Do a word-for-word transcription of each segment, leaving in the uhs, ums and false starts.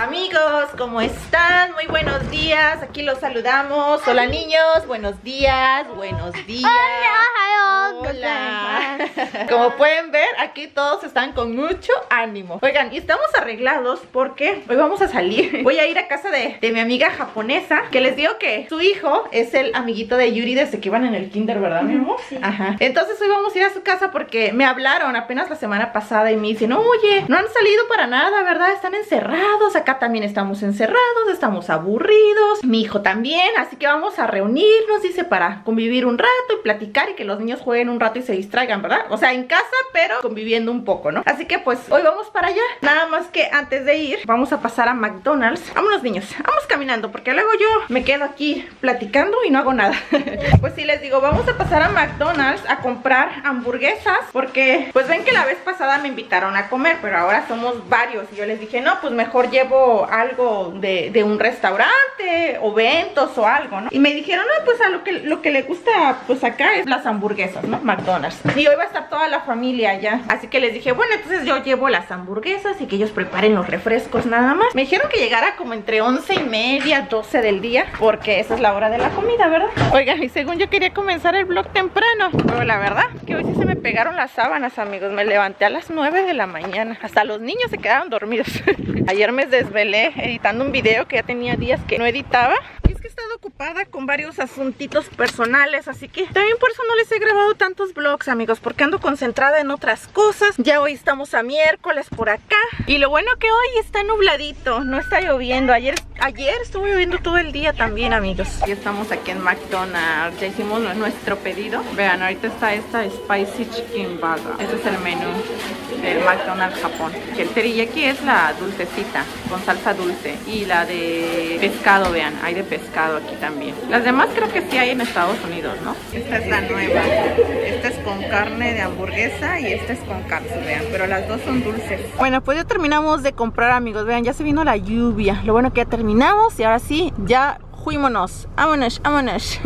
Amigos, ¿cómo están? Muy buenos días, aquí los saludamos. Hola niños, buenos días, buenos días. Hola. Como pueden ver, aquí todos están con mucho ánimo. Oigan, y estamos arreglados porque hoy vamos a salir. Voy a ir a casa de, de mi amiga japonesa, que les digo que su hijo es el amiguito de Yuri desde que iban en el kinder, ¿verdad, mi amor? Sí. Ajá. Entonces hoy vamos a ir a su casa porque me hablaron apenas la semana pasada y me dicen, oye, no han salido para nada, ¿verdad? Están encerrados, acá también estamos encerrados, estamos aburridos, mi hijo también, así que vamos a reunirnos, dice, para convivir un rato y platicar y que los niños jueguen un rato y se distraigan, ¿verdad? O sea, en casa, pero conviviendo un poco, ¿no? Así que pues hoy vamos para allá. Nada más que antes de ir, vamos a pasar a McDonald's. Vámonos, niños, vamos caminando, porque luego yo me quedo aquí platicando y no hago nada. Pues sí, les digo, vamos a pasar a McDonald's a comprar hamburguesas, porque pues ven que la vez pasada me invitaron a comer, pero ahora somos varios y yo les dije, no, pues mejor llevo algo de, de un restaurante o ventos o algo, ¿no? Y me dijeron, no, pues a lo que, lo que le gusta pues acá es las hamburguesas, ¿no? McDonald's. Y hoy va a estar toda la familia allá. Así que les dije, bueno, entonces yo llevo las hamburguesas y que ellos preparen los refrescos nada más. Me dijeron que llegara como entre once y media, doce del día, porque esa es la hora de la comida, ¿verdad? Oigan, y según yo quería comenzar el vlog temprano, pero la verdad que hoy sí se me pegaron las sábanas, amigos. Me levanté a las nueve de la mañana. Hasta los niños se quedaron dormidos. Ayer me desvelé editando un video que ya tenía días que no editaba. Y es que he estado ocupada con varios asuntitos personales, así que también por eso no les he grabado tantos vlogs, amigos, porque ando concentrada en otras cosas. Ya hoy estamos a miércoles por acá. Y lo bueno que hoy está nubladito, no está lloviendo. Ayer, ayer estuvo lloviendo todo el día también, amigos. Y estamos aquí en McDonald's. Ya hicimos nuestro pedido. Vean, ahorita está esta Spicy Chicken Burger. Este es el menú del McDonald's Japón. El teriyaki es la dulcecita, con salsa dulce. Y la de pescado, vean, hay de pescado aquí también. Las demás creo que sí hay en Estados Unidos, ¿no? Esta es la nueva. Esta es con carne de hamburguesa y esta es con cápsula, vean, pero las dos son dulces. Bueno, pues ya terminamos de comprar, amigos. Vean, ya se vino la lluvia. Lo bueno que ya terminamos y ahora sí, ya fuímonos. Vámonos, vámonos.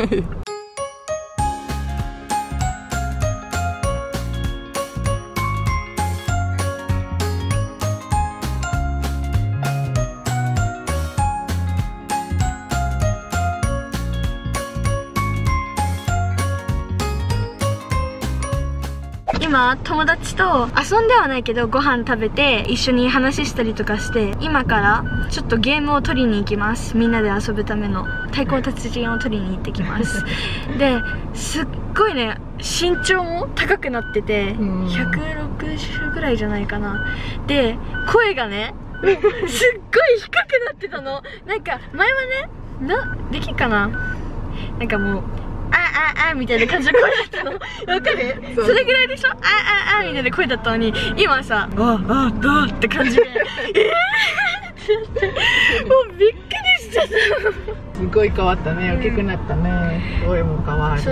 すっごいね、身長も高くなってて、ひゃくろくじゅうぐらいじゃないかな。で、声がね、すっごい低くなってたの。なんか前はね、できたかな？なんかもう ああああみたいな感じで声だったの。わかる？それぐらいでしょ。あああみたいな声だったのに、今さ、ごあごって感じで。もうびっくりしちゃった。すごい変わったね。声も可愛いし。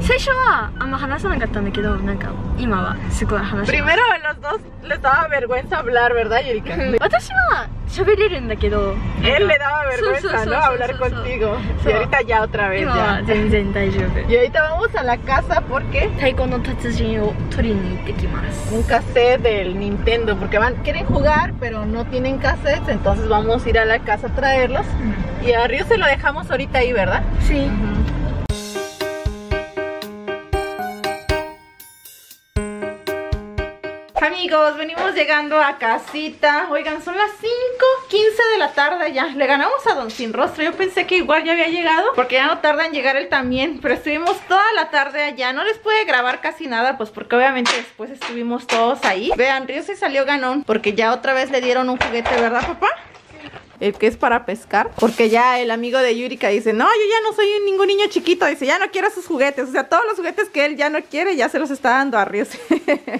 最初はあんま話さなかったんだけど、なんか今はすごい話せる。Primero los dos les daba vergüenza hablar, ¿verdad, Yurika? 私は喋れるんだけど él le daba vergüenza, ¿no? Hablar contigo. Y ahorita ya otra vez. Ya. Y ahorita vamos a la casa porque un cassette del Nintendo, porque van, quieren jugar pero no tienen cassettes, entonces vamos a ir a la casa a traerlos. Y a Ryusei lo dejamos ahorita ahí, ¿verdad? Sí. Uh-huh. Amigos, venimos llegando a casita. Oigan, son las cinco quince de la tarde ya. Le ganamos a Don Sin Rostro. Yo pensé que igual ya había llegado, porque ya no tarda en llegar él también. Pero estuvimos toda la tarde allá. No les pude grabar casi nada, pues porque obviamente después estuvimos todos ahí. Vean, Ryusei salió ganón, porque ya otra vez le dieron un juguete, ¿verdad, papá? El que es para pescar, porque ya el amigo de Yurika dice, no, yo ya no soy ningún niño chiquito, dice, ya no quiero sus juguetes, o sea, todos los juguetes que él ya no quiere, ya se los está dando a Ryusei.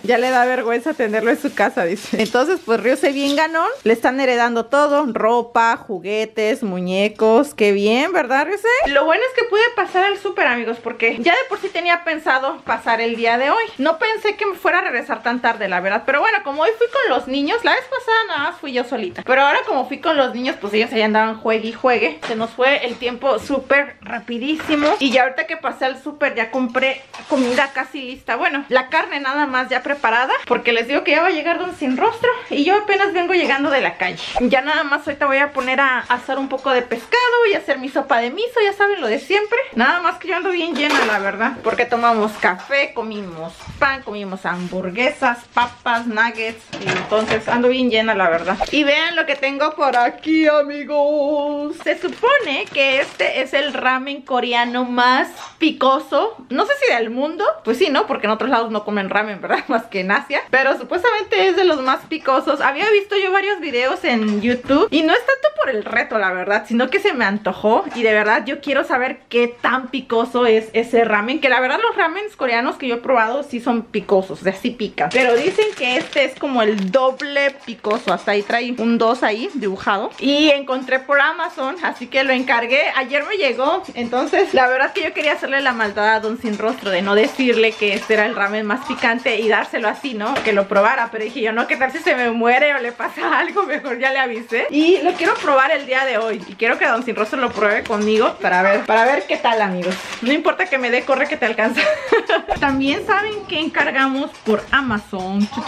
Ya le da vergüenza tenerlo en su casa, dice. Entonces, pues Ryusei bien ganón, le están heredando todo, ropa, juguetes, muñecos, qué bien, ¿verdad, Ryusei? Lo bueno es que pude pasar al súper, amigos, porque ya de por sí tenía pensado pasar el día de hoy. No pensé que me fuera a regresar tan tarde, la verdad, pero bueno, como hoy fui con los niños, la vez pasada nada más fui yo solita, pero ahora como fui con los niños, niños, pues ellos ahí andaban juegue y juegue. Se nos fue el tiempo súper rapidísimo. Y ya ahorita que pasé al súper ya compré comida casi lista. Bueno, la carne nada más ya preparada, porque les digo que ya va a llegar Don Sin Rostro y yo apenas vengo llegando de la calle. Ya nada más ahorita voy a poner a asar un poco de pescado y hacer mi sopa de miso, ya saben, lo de siempre. Nada más que yo ando bien llena, la verdad, porque tomamos café, comimos pan, comimos hamburguesas, papas, nuggets, y entonces ando bien llena, la verdad. Y vean lo que tengo por aquí, amigos. Se supone que este es el ramen coreano más picoso, no sé si del mundo, pues sí, ¿no? Porque en otros lados no comen ramen, ¿verdad? Más que en Asia, pero supuestamente es de los más picosos. Había visto yo varios videos en YouTube y no es tanto por el reto, la verdad, sino que se me antojó y de verdad yo quiero saber qué tan picoso es ese ramen, que la verdad los ramens coreanos que yo he probado sí son picosos, o sea, sí pican, pero dicen que este es como el doble picoso. Hasta ahí trae un dos ahí dibujado y encontré por Amazon, así que lo encargué, ayer me llegó. Entonces la verdad es que yo quería hacerle la maldad a Don Sin Rostro de no decirle que este era el ramen más picante y dárselo así, ¿no? Que lo probara, pero dije yo, no, que tal si se me muere o le pasa algo, mejor ya le avisé. Y lo quiero probar el día de hoy y quiero que Don Sin Rostro lo pruebe conmigo para ver, para ver qué tal, amigos. No importa que me dé, corre que te alcanza. También saben que encargamos por Amazon. ¡Chuchón!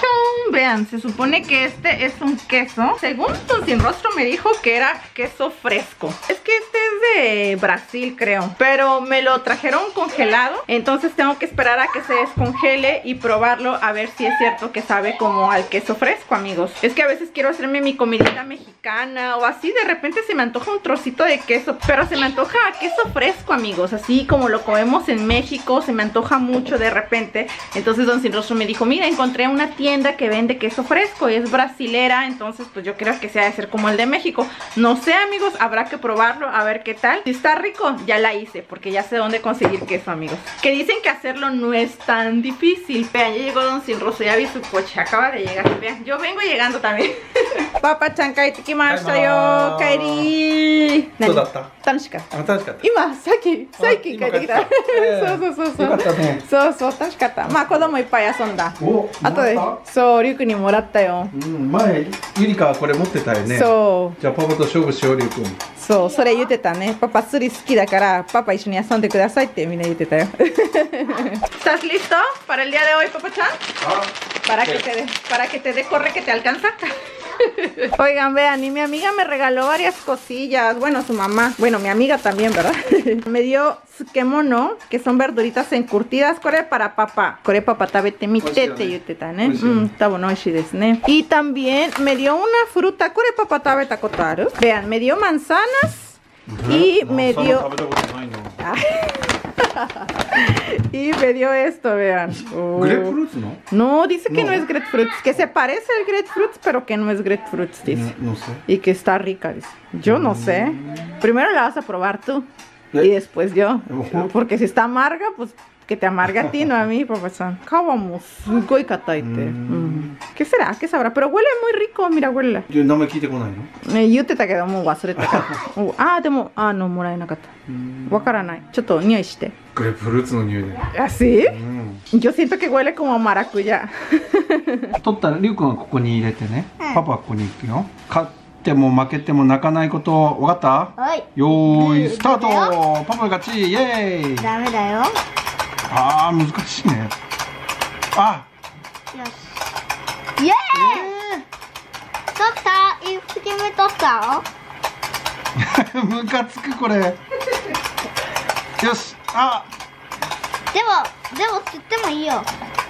Vean, se supone que este es un queso. Según Don Sin Rostro me dijo que era queso fresco. Es que este es de Brasil, creo, pero me lo trajeron congelado, entonces tengo que esperar a que se descongele y probarlo a ver si es cierto que sabe como al queso fresco, amigos. Es que a veces quiero hacerme mi comidita mexicana o así, de repente se me antoja un trocito de queso, pero se me antoja a queso fresco, amigos, así como lo comemos en México, se me antoja mucho de repente. Entonces Don Sin Rostro me dijo, mira, encontré una tienda que vende queso fresco y es brasilera, entonces pues yo creo que se ha de ser como el de México. No sé, amigos, habrá que probarlo a ver qué tal. Si está rico, ya la hice, porque ya sé dónde conseguir queso, amigos. Que dicen que hacerlo no es tan difícil. Vean, ya llegó Don Sin Rostro, ya vi su coche, acaba de llegar. Vean, yo vengo llegando también. Papá chankai tikimashita yo, kaeri. ¿Dónde? Tanshikatta. Ima, saki, saki kaerikita. So, so, so, so. So, so, tanshikatta. Ma, kodomo ippai asonda. Ato de, so, Ryuku ni moratta yo. Mae, Yurika kore motteta yo ne. So. Ja, papá to shoubu shio, Ryuku. So, sore yuteta ne. Papá suri suki da kara, papá isshou ni asonde kudasai tte mina yuteta yo. ¿Estás listo para el día de hoy, papá-chan? Ah. Para que te dé, para que te dé, corre que te alcanza. Oigan, vean, y mi amiga me regaló varias cosillas. Bueno, su mamá, bueno, mi amiga también, ¿verdad? Me dio tsukemono, que son verduritas encurtidas. Kore para papá. Kore papá tabete mi tete yutetan, ¿eh? Mmm, está bueno, oishi desu ne. Y también me dio una fruta. Kore papá tabeta kotaru. Vean, me dio manzanas y me dio... Y me dio esto, vean. Oh. Grapefruits, ¿no? No, dice que no, no es grapefruits. Que se parece al grapefruits, pero que no es grapefruits, dice. No, no sé. Y que está rica, dice. Yo no sé. Primero la vas a probar tú. ¿Eh? Y después yo. Uh-huh. Porque si está amarga, pues que te amarga a ti, no a mí, papá-san. ¿Qué será? ¿Qué sabrá? Pero huele muy rico, mira, huele. Yo no me quité con ahí, ¿no? Eh, yo te te quedo muy guasore. Ah, demo, ah, no, morai nakata. Wakaranai. Chotto, nioi shite. Grapefruits no nioi. ¿Ah, sí? Yo siento que huele como a maracuyá. Totta, Ryuku-ga koko ni irete ne. Papa koko ni iku yo. Katte mo makete mo nakanai koto, wakatta? Oi. Yoi, starto. Papa gachi, yei. Dame da yo. Ah, 難しいね。あ。よし。イエーイ。取った。一匹目取ったよ。ムカつくこれ。よし。あ。でも、でも釣ってもいいよ。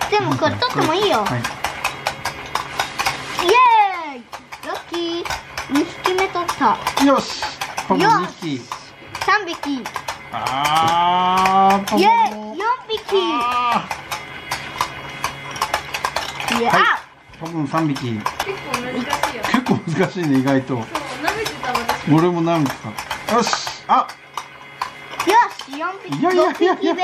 でもこれ取ってもいいよ。はい。イエーイ。ロッキー。二匹目取った。よし。よし。三匹。ああ。イエーイ。Ah. Yeah. はい、多分さんびき。結構難しいね、意外と。俺も舐めてた。よし、あ。よし、よんぴき。ろっぴきで。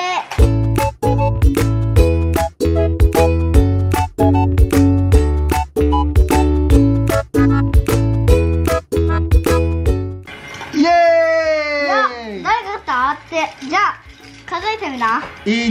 一、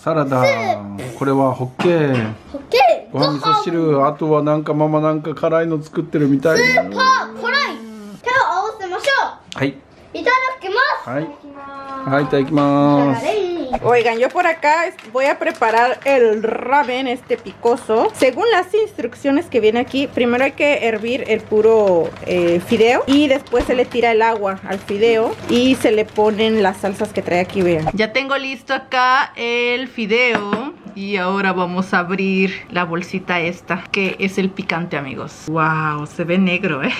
サラダ。これはホッケー。ホッケー。ご飯味噌汁。あとはなんかママなんか辛いの作ってるみたい。スーパー辛い。手を合わせましょう。はい。いただきます。はい。Ahí está, más. Oigan, yo por acá voy a preparar el ramen, este picoso. Según las instrucciones que viene aquí, primero hay que hervir el puro eh, fideo y después se le tira el agua al fideo y se le ponen las salsas que trae aquí, vean. Ya tengo listo acá el fideo y ahora vamos a abrir la bolsita esta, que es el picante, amigos. Wow, se ve negro, eh.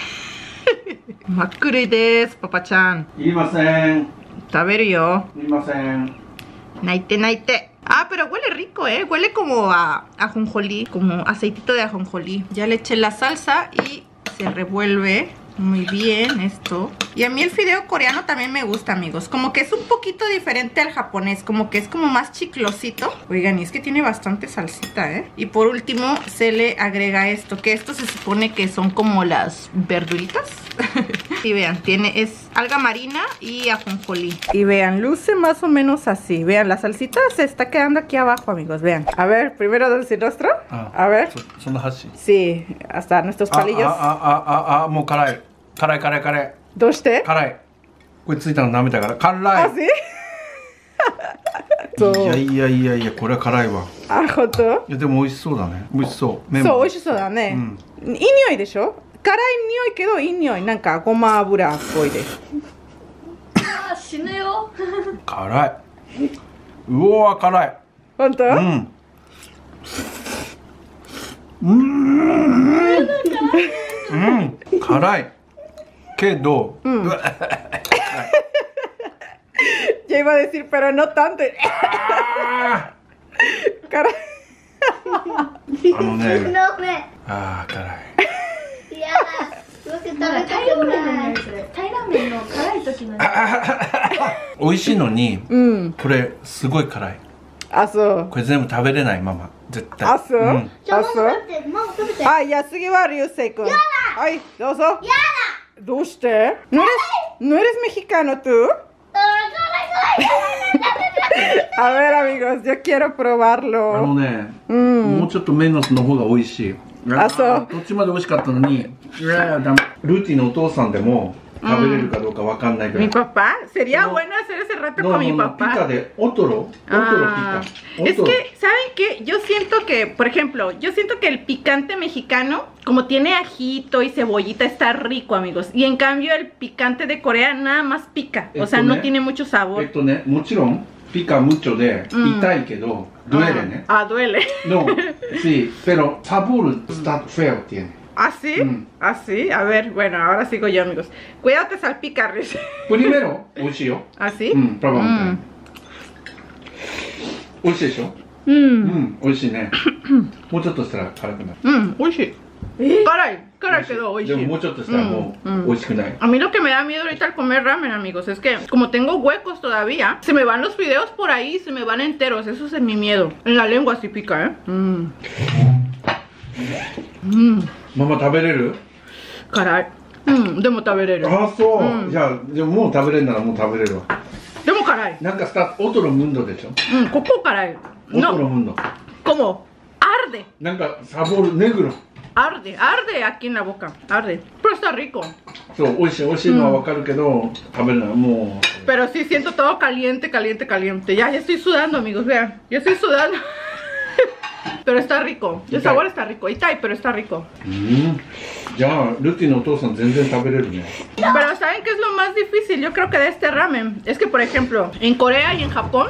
Makuri des, papachan. Imasen.A ver yo. Naite, naite. Ah, pero huele rico, eh. Huele como a ajonjolí, como aceitito de ajonjolí. Ya le eché la salsa y se revuelve muy bien esto. Y a mí el fideo coreano también me gusta, amigos. Como que es un poquito diferente al japonés. Como que es como más chiclosito. Oigan, y es que tiene bastante salsita, eh. Y por último se le agrega esto. Que esto se supone que son como las verduritas. Y vean, tiene, es alga marina y ajonjolí. Y vean, luce más o menos así. Vean, la salsita se está quedando aquí abajo, amigos. Vean. A ver, primero Don Sin Rostro. Ah, a ver. Son las así. Sí, hasta nuestros palillos. Ah, ah, ah, ah, ah, ah, mo caray. Caray, caray, caray. ¿Doste? Caray. ¿Qué te está dando? Caray. ¿Ah, sí? So. いやいやいやいや、これは辛いわ。あ、本当？いやでも美味しそうだね。美味しそう。そう、美味しそうだね。うん。いい匂いでしょ？辛い匂いけどいい匂い、なんかごま油っぽいです。あ、死ぬよ。辛い。うわ、辛い。本当？うん。うん。うん、辛い。けど、うん。Yo iba a decir, pero no tanto. Caray. Ah, caray. Ah, ya sigue va Ryusei. Ay, ¿doste? ¿No eres, no eres mexicano tú? A ver, amigos, yo quiero probarlo. Ah, no, ne. Un poquito menos no juega hoy sí. Ah, so. Tochi más de hoy está no ni. Ruti no tosan de mo. Mi papá, sería bueno hacer ese reto con mi papá. Pica de otro, otro pica. Es que, ¿saben qué? Yo siento que, por ejemplo, yo siento que el picante mexicano, como tiene ajito y cebollita, está rico, amigos. Y en cambio, el picante de Corea nada más pica. O sea, no tiene mucho sabor. Esto, muchirón, pica mucho de itai, pero duele, ¿eh? Ah, duele. No, sí, pero sabor está feo tiene.¿Así? Mm. ¿Así? A ver, bueno, ahora sigo yo, amigos. Cuidado, te salpica, Riz. Primero, oishio. ¿Así? Mm, probamos. Oishio. Mmm, oishii, ¿no? Mochoto estará caro que no. Mmm, oishii. Caray, caray quedó oishii. Pero mochoto estará muy oishii. A mí lo que me da miedo ahorita al comer ramen, amigos, es que como tengo huecos todavía, se me van los fideos por ahí, se me van enteros. Eso es mi miedo. En la lengua sí pica, ¿eh? Mmm. Mmm.ママ食べれる？辛い。うん、でも食べれる。ああ、そう。うん、じゃあ、でももう食べれるならもう食べれるわ。でも辛い。なんかスタート、オトロムンドでしょ？うん、ここ辛い。オトロムンド。こも、アルデ。なんかサボルネグロ。アルデ、アルデ、aquí en la boca。アルデ。Pero está rico。そう、美味しい、美味しいのはわかるけど、食べるならもう。Pero sí siento todo caliente, caliente, caliente. Ya, ya estoy sudando, amigos. Vean, ya estoy sudando.Pero está rico. El sabor está rico. Itai, pero está rico. Ya, Ruti no tosan, zenden tabereru ne. Pero ¿saben qué es lo más difícil? Yo creo que de este ramen. Es que, por ejemplo, en Corea y en Japón,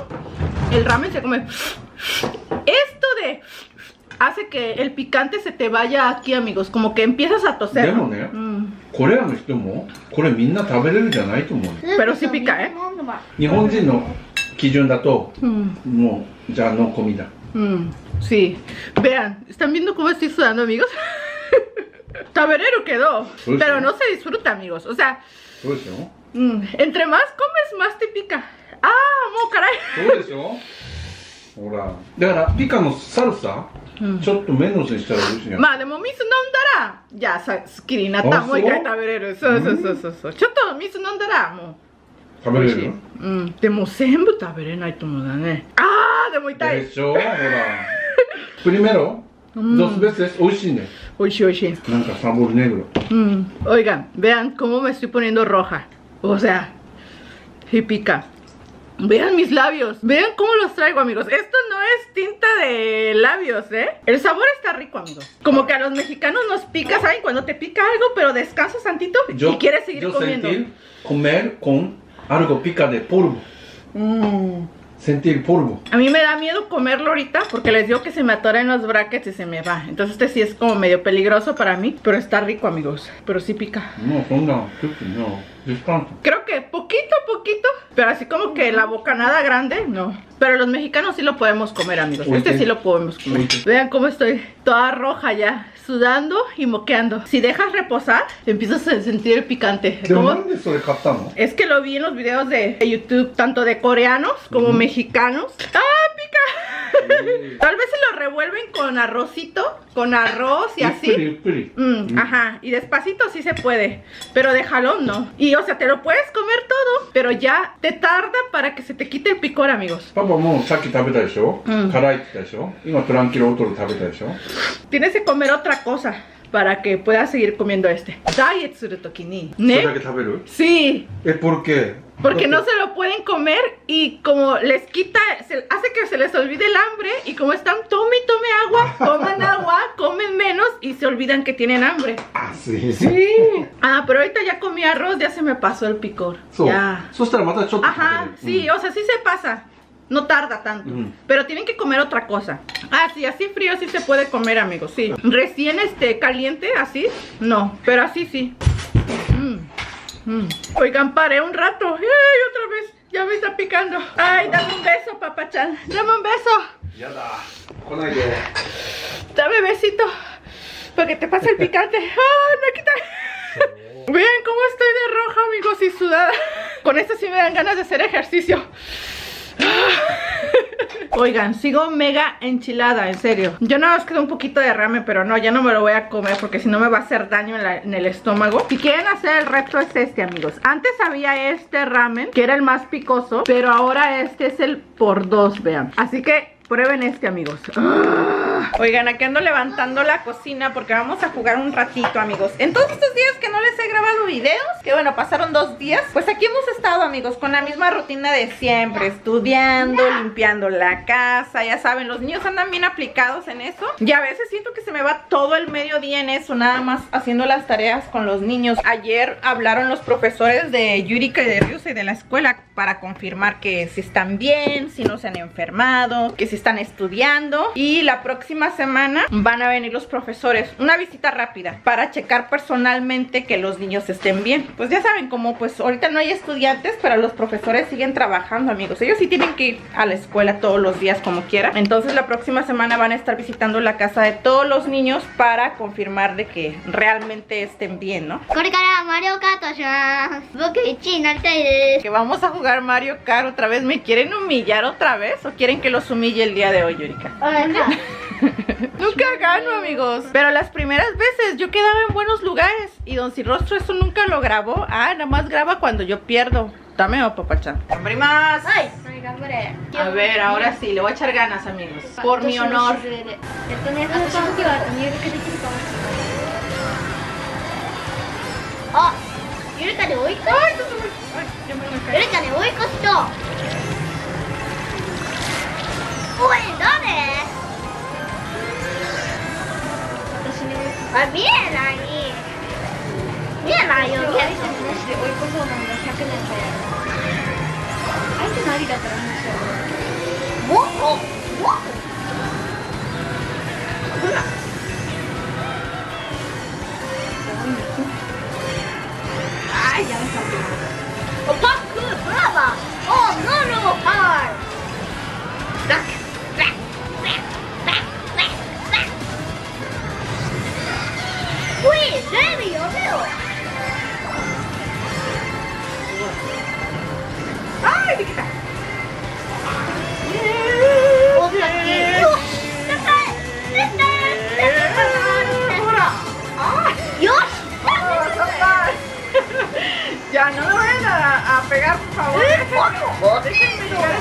el ramen se come. Esto de... hace que el picante se te vaya aquí, amigos. Como que empiezas a toser. Pero, ¿no? Mm. Pero sí pica, ¿eh? Nihonjin no kijun dato, no, ya no comida.うん、sí. Vean, ¿están viendo cómo estoy sudando, amigos? Taberero quedó. Uy, pero sí, no se disfruta, amigos. O sea, uy, sí, ¿no? Entre más comes, más te pica. Ah, mo, caray. Uy, sí, ¿no? Hola. Ahora, pica salsa. ちょっとメンズにしたら美味しいね。まあでも水飲んだら、じゃあさすっきりになったらもう一回食べれる。そうそうそうそうそう。ちょっと水飲んだらもう食べれる。うん。でも全部食べれないと思うんだね。ああ、でも痛い。でしょ、ほら。プリメロ、dos veces美味しいね。美味しい美味しい。なんかサボルネグロ。うん。Oigan, vean cómo me estoy poniendo roja. O sea, sí pica. Vean mis labios, vean cómo los traigo, amigos. Esto no es tinta de labios, ¿eh? El sabor está rico, amigos. Como que a los mexicanos nos pica, ¿saben? Cuando te pica algo, pero descansas tantito y quieres seguir yo comiendo. Yo sentir comer con algo pica de polvo. Mm. Sentir polvo. A mí me da miedo comerlo ahorita porque les digo que se me atora en los brackets y se me va. Entonces este sí es como medio peligroso para mí, pero está rico, amigos. Pero sí pica. No, no, no, descanso. Creo que poquito a poquito, pero así como que la bocanada grande, no. Pero los mexicanos sí lo podemos comer, amigos. Este sí lo podemos comer. Vean cómo estoy toda roja ya, sudando y moqueando. Si dejas reposar, empiezas a sentir el picante. ¿Cómo? Es que lo vi en los videos de YouTube, tanto de coreanos como mexicanos. Mexicanos. ¡Ah, pica! Sí. Tal vez se lo revuelven con arrocito, con arroz y así. Pretty, pretty. Mm, mm. Ajá, y despacito sí se puede, pero de jalón no. Y o sea, te lo puedes comer todo, pero ya te tarda para que se te quite el picor, amigos. Papá, ¿no? Mm. Tienes que comer otra cosa para que puedas seguir comiendo este. Diet suru toki ni. ¿Ne? Sí. ¿Es por qué? Porque no se lo pueden comer y como les quita, se, hace que se les olvide el hambre. Y como están, tome y tome agua, toman agua, comen menos y se olvidan que tienen hambre. Ah, sí. Sí. Ah, pero ahorita ya comí arroz, ya se me pasó el picor. So, ya. Ajá, sí, o sea, sí se pasa. No tarda tanto. Mm. Pero tienen que comer otra cosa. Ah, sí, así frío sí se puede comer, amigos, sí. Recién este, caliente, así, no. Pero así sí. Mm. Oigan, paré un rato. ¡Ay, otra vez! Ya me está picando. ¡Ay, dame un beso, papachan! ¡Dame un beso! Ya da. Con aire. Dame besito. Porque te pasa el picante. ¡Ah, me quita! Vean cómo estoy de roja, amigos, y sudada. Con esto sí me dan ganas de hacer ejercicio. Oigan, sigo mega enchilada, en serio. Yo nada más quedó un poquito de ramen, pero no, ya no me lo voy a comer porque si no me va a hacer daño en, la, en el estómago. Si quieren hacer el reto es este, amigos. Antes había este ramen, que era el más picoso, pero ahora este es el por dos, vean. Así que prueben este, amigos. ¡Ah! Oigan, aquí ando levantando la cocina porque vamos a jugar un ratito, amigos. En todos estos días que no les he grabado videos, que bueno, pasaron dos días, pues aquí hemos estado, amigos, con la misma rutina de siempre. Estudiando, limpiando la casa, ya saben, los niños andan bien aplicados en eso. Y a veces siento que se me va todo el mediodía en eso, nada más haciendo las tareas con los niños. Ayer hablaron los profesores de Yurika y de Ryusei de la escuela para confirmar que si están bien, si no se han enfermado, que si están estudiando, y la próxima semana van a venir los profesores una visita rápida para checar personalmente que los niños estén bien. Pues ya saben, como pues ahorita no hay estudiantes, pero los profesores siguen trabajando, amigos. Ellos sí tienen que ir a la escuela todos los días como quieran. Entonces la próxima semana van a estar visitando la casa de todos los niños para confirmar de que realmente estén bien, ¿no? Que vamos a jugar Mario Kart otra vez. ¿Me quieren humillar otra vez o quieren que los humille el día de hoy, Yurika? Nunca gano, amigos. Pero las primeras veces yo quedaba en buenos lugares. Y Don Sin Rostro eso nunca lo grabó. Ah, nada más graba cuando yo pierdo. Dame o papachan. ¡Primas! ¡Ay! A ver, ahora sí, le voy a echar ganas, amigos. Por mi honor. ¡Ah! ¡Yurika de oikos! ¡Yurika de oikos to! ¡Uy! ¿Dónde? ¡Ah, miren ahí! ¡Miren ahí! ¡Miren ahí! ¡Ay, ya me salió! ¡Otaku! ¡Brava! ¡Oh, no, no! ¡Hard! ¡Duck! ¡Uy! ¡No! pero yo veo. ¡Ay, me quita! ¡Odio aquí! ¡No está! ¡No está! Ya no me vayan a, a pegar, por favor. ¡Poco! ¡Déjenme llegar!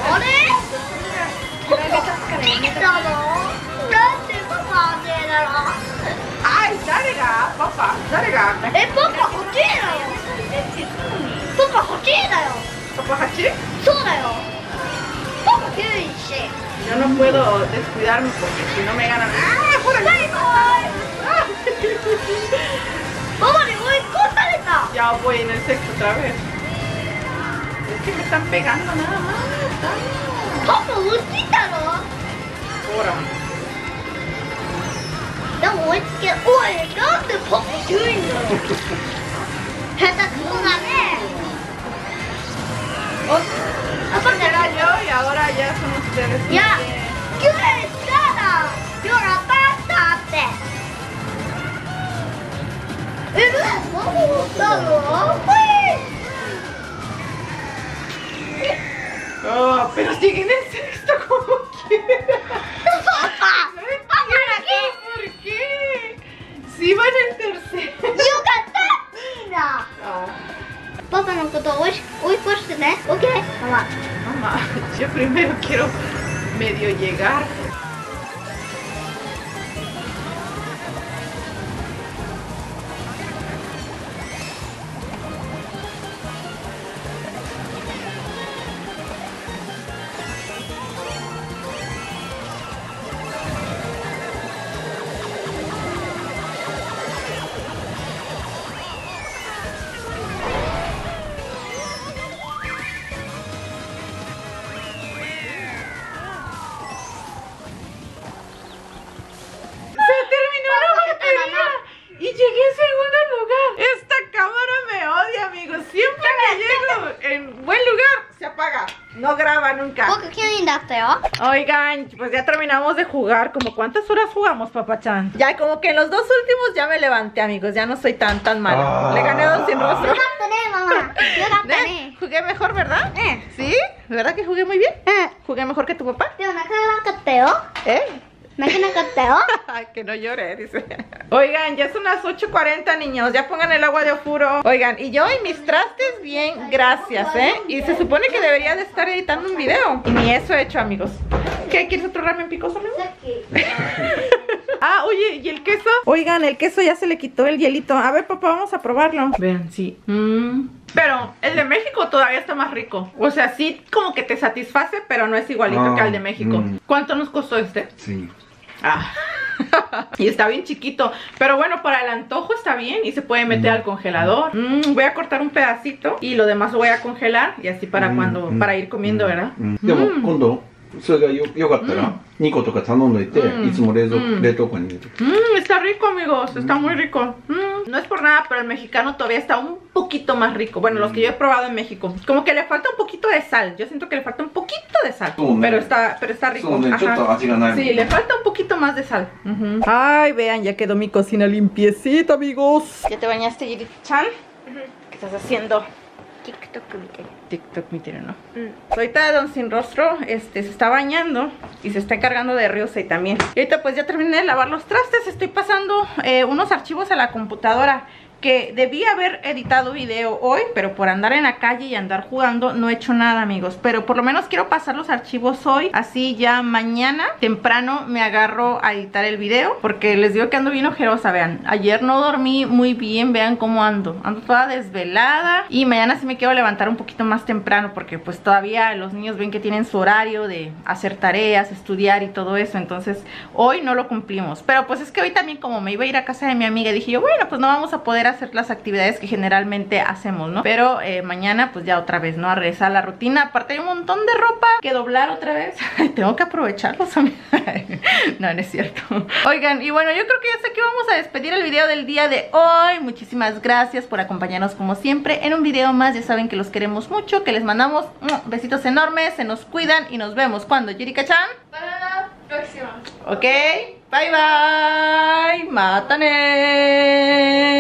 ¡Ay, dale ga, papá! ¡Dale ga! ¡Eh, papá, cochina! ¡Papá, cochina! ¡Papá, cochina! ¡Papá, cochina! Yo no puedo descuidarme porque si no me ganan. ¡Ah, jura! ¡Papá, le voy! Ya voy en el sexto otra vez. Es que me están pegando nada más. ¡Papá, quítalo! ¡Ahora! ¡No, es que hoy no te puedo ir! ¡Esta es una vez! Aparte era yo y ahora ya son ustedes. ¡Ya! ¡Qué escala! ¡Yo la pasaste! Oh, pero sigue en el sexto como quiera. ¡Papá! ¿Para qué? ¿Por qué? Si va en el tercero. ¡Yucatán! Papá, no contó hoy, hoy por si no. ¿Ok? Mamá. Mamá, yo primero quiero medio llegar. Oigan, pues ya terminamos de jugar. ¿Como cuántas horas jugamos, papachán? Ya como que en los dos últimos ya me levanté, amigos. Ya no soy tan tan mala. Le gané a Don Sin Rostro. Yo gané, mamá. Yo gané. Jugué mejor, ¿verdad? Eh. ¿Sí? ¿Verdad que jugué muy bien? Eh. ¿Jugué mejor que tu papá? Yo no creo que ¿Eh? ¿Me que no llore, dice. Oigan, ya son las ocho cuarenta, niños. Ya pongan el agua de ofuro. Oigan, y yo y mis trastes bien, gracias, ¿eh? Y se supone que debería de estar editando un video. Y ni eso he hecho, amigos. ¿Qué? ¿Quieres otro ramen picoso, amigo? Ah, oye, ¿y el queso? Oigan, el queso ya se le quitó el hielito. A ver, papá, vamos a probarlo. Vean, sí. Mmm... Pero el de México todavía está más rico. O sea, sí como que te satisface, pero no es igualito oh, que al de México. Mm. ¿Cuánto nos costó este? Sí. Ah. Y está bien chiquito. Pero bueno, para el antojo está bien. Y se puede meter mm. al congelador. mm, Voy a cortar un pedacito y lo demás lo voy a congelar. Y así para mm. cuando, mm. para ir comiendo, ¿verdad? Mm. Mm. それがよ、よかったらにことか頼んどいて、いつも冷凍庫に入れて。うん、está rico, amigos, está muy rico. No es por nada, pero el mexicano todavía está un poquito más rico. Bueno, los que yo he probado en México, como que le falta un poquito de sal. Yo siento que le falta un poquito de sal, pero está, pero está rico. Sí, le falta un poquito más de sal. Ay, vean, ya quedó mi cocina limpiecita, amigos. ¿Ya te bañaste, Yuri-chan? ¿Qué estás haciendo? TikTok mi tira. TikTok mi tira, ¿no? Mm. Ahorita Don Sin Rostro este, se está bañando y se está encargando de Ryusei también. Y ahorita pues ya terminé de lavar los trastes. Estoy pasando eh, unos archivos a la computadora que debí haber editado video hoy, pero por andar en la calle y andar jugando no he hecho nada, amigos. Pero por lo menos quiero pasar los archivos hoy, así ya mañana temprano me agarro a editar el video, porque les digo que ando bien ojerosa. Vean, ayer no dormí muy bien, vean cómo ando, ando toda desvelada. Y mañana sí me quiero levantar un poquito más temprano, porque pues todavía los niños ven que tienen su horario de hacer tareas, estudiar y todo eso. Entonces hoy no lo cumplimos, pero pues es que hoy también como me iba a ir a casa de mi amiga, dije yo, bueno, pues no vamos a poder hacer las actividades que generalmente hacemos, ¿no? Pero eh, mañana pues ya otra vez, ¿no? A regresar a la rutina. Aparte hay un montón de ropa que doblar otra vez. Tengo que aprovecharlos. No, no es cierto. Oigan, y bueno, yo creo que ya hasta aquí vamos a despedir el video del día de hoy. Muchísimas gracias por acompañarnos como siempre en un video más. Ya saben que los queremos mucho, que les mandamos besitos enormes, se nos cuidan y nos vemos cuando, Yurika-chan. Para la próxima. Ok, bye bye. Mátane.